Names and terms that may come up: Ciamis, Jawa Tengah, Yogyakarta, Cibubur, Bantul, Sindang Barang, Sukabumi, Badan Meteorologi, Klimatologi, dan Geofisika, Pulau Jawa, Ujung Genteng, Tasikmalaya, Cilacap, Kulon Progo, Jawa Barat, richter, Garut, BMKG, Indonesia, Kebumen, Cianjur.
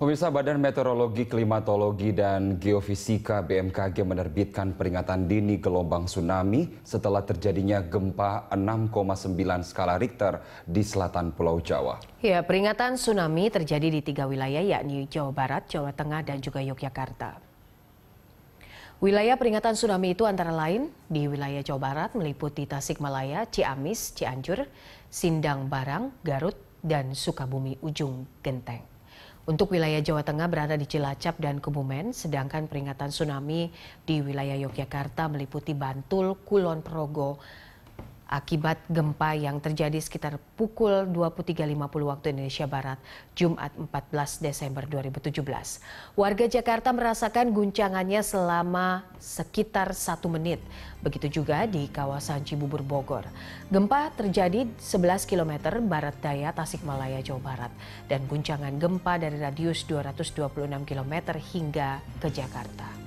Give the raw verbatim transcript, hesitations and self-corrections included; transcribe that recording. Pemirsa, Badan Meteorologi, Klimatologi, dan Geofisika B M K G menerbitkan peringatan dini gelombang tsunami setelah terjadinya gempa enam koma sembilan skala Richter di selatan Pulau Jawa. Ya, peringatan tsunami terjadi di tiga wilayah, yakni Jawa Barat, Jawa Tengah, dan juga Yogyakarta. Wilayah peringatan tsunami itu antara lain di wilayah Jawa Barat meliputi Tasikmalaya, Ciamis, Cianjur, Sindang Barang, Garut, dan Sukabumi Ujung Genteng. Untuk wilayah Jawa Tengah berada di Cilacap dan Kebumen, sedangkan peringatan tsunami di wilayah Yogyakarta meliputi Bantul, Kulon Progo akibat gempa yang terjadi sekitar pukul dua puluh tiga lima puluh waktu Indonesia Barat, Jumat empat belas Desember dua ribu tujuh belas. Warga Jakarta merasakan guncangannya selama sekitar satu menit. Begitu juga di kawasan Cibubur, Bogor. Gempa terjadi sebelas kilometer barat daya Tasikmalaya, Jawa Barat. Dan guncangan gempa dari radius dua ratus dua puluh enam kilometer hingga ke Jakarta.